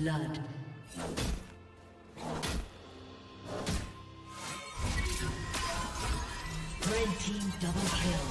Blood. Red team double kill.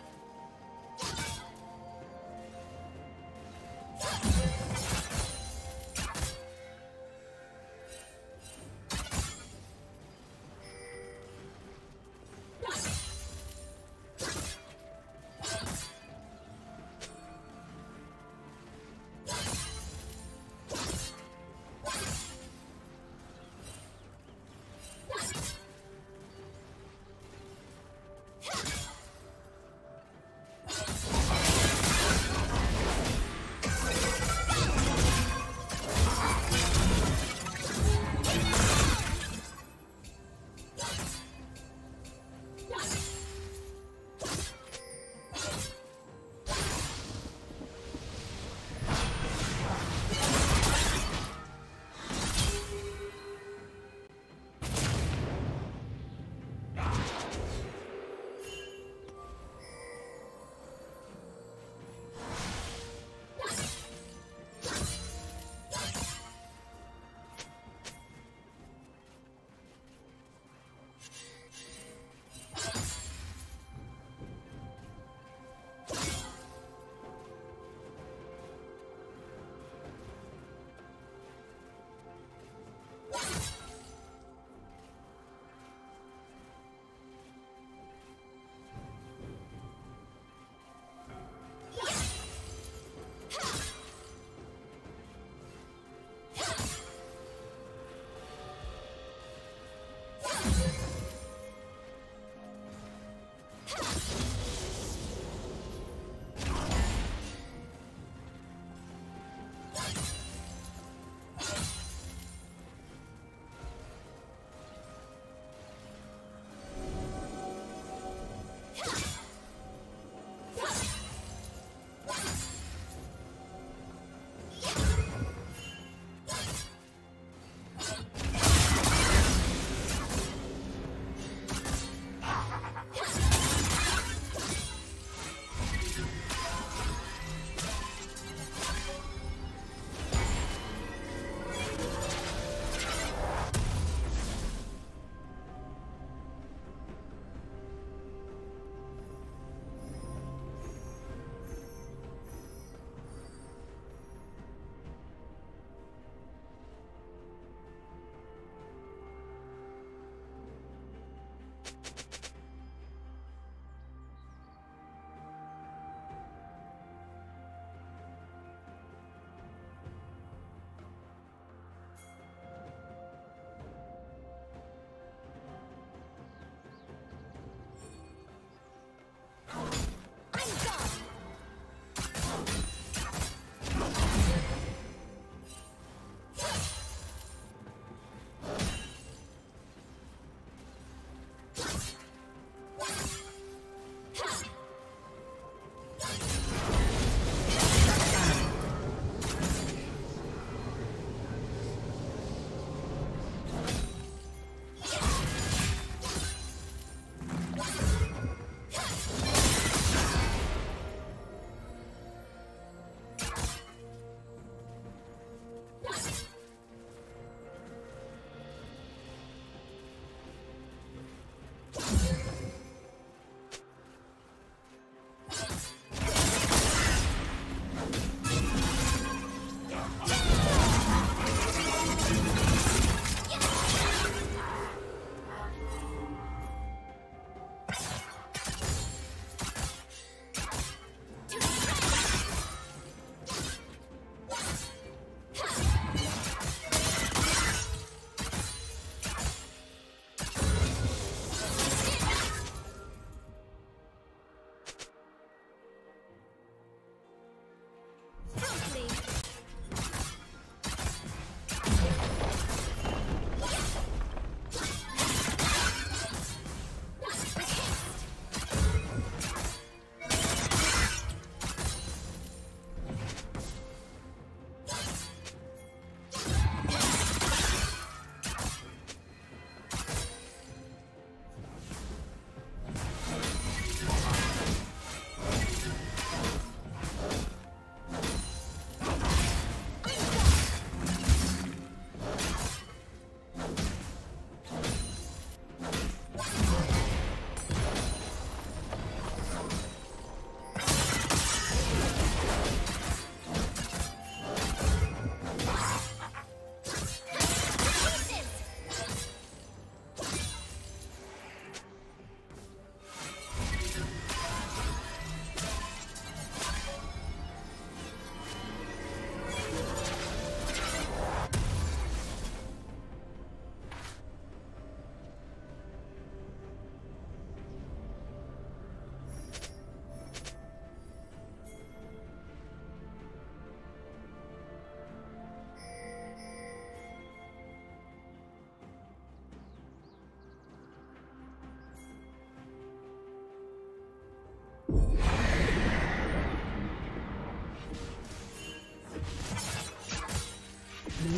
Blue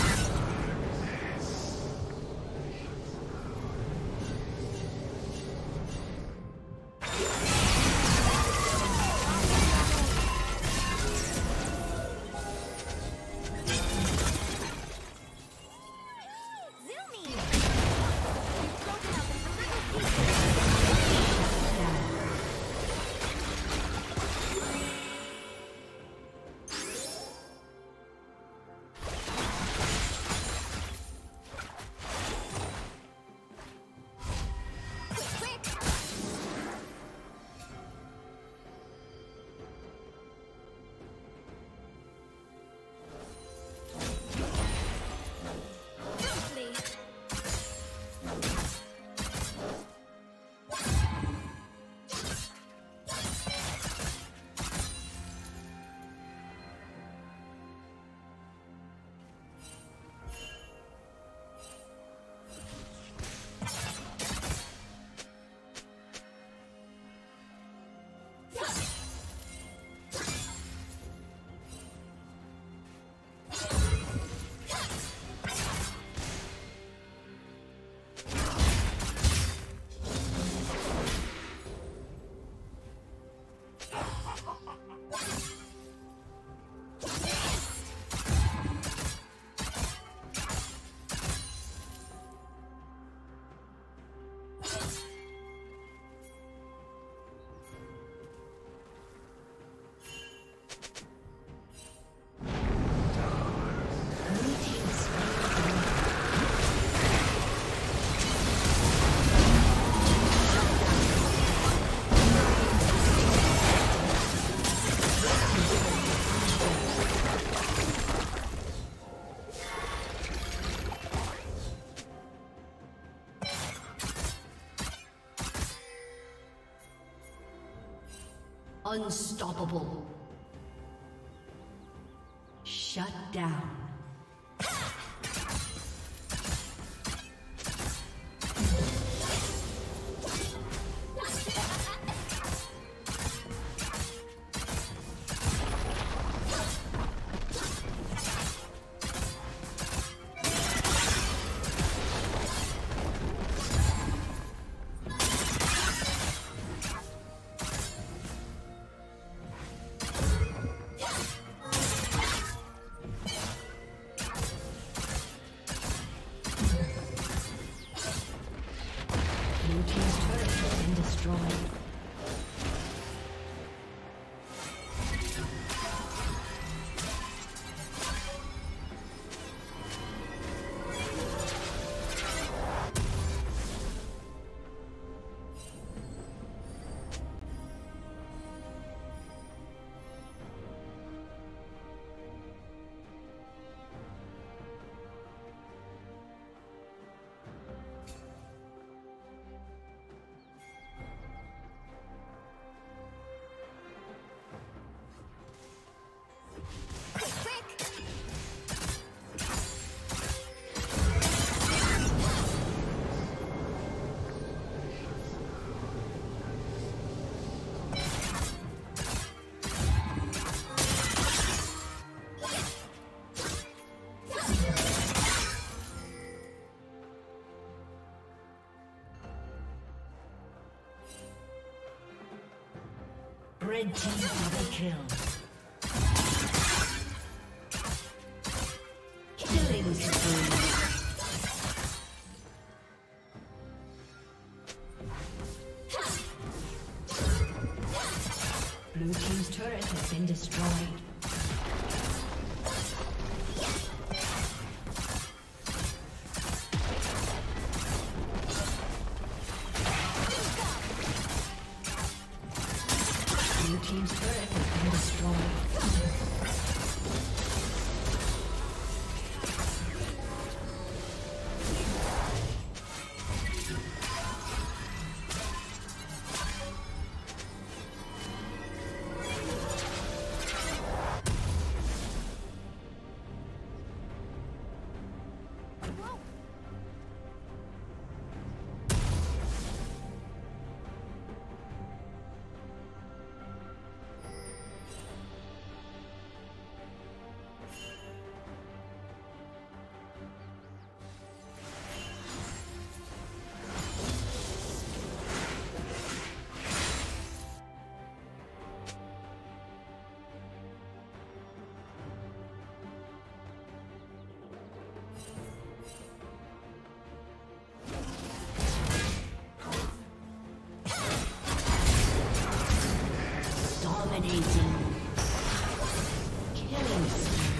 Unstoppable. Shut down. Red team double kill. Killing spree. Blue team's turret has been destroyed. Dominating. Killing spree.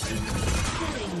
Killing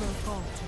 Never falter.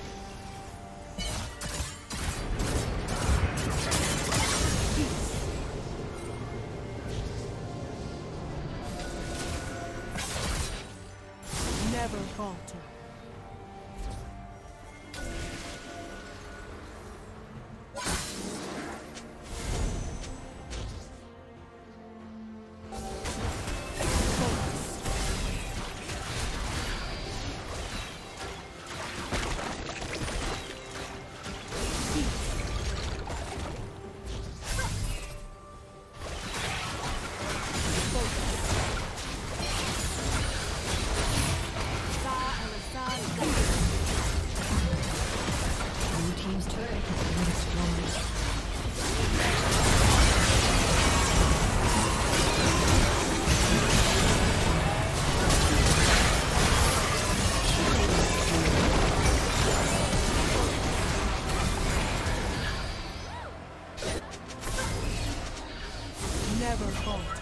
Never fall.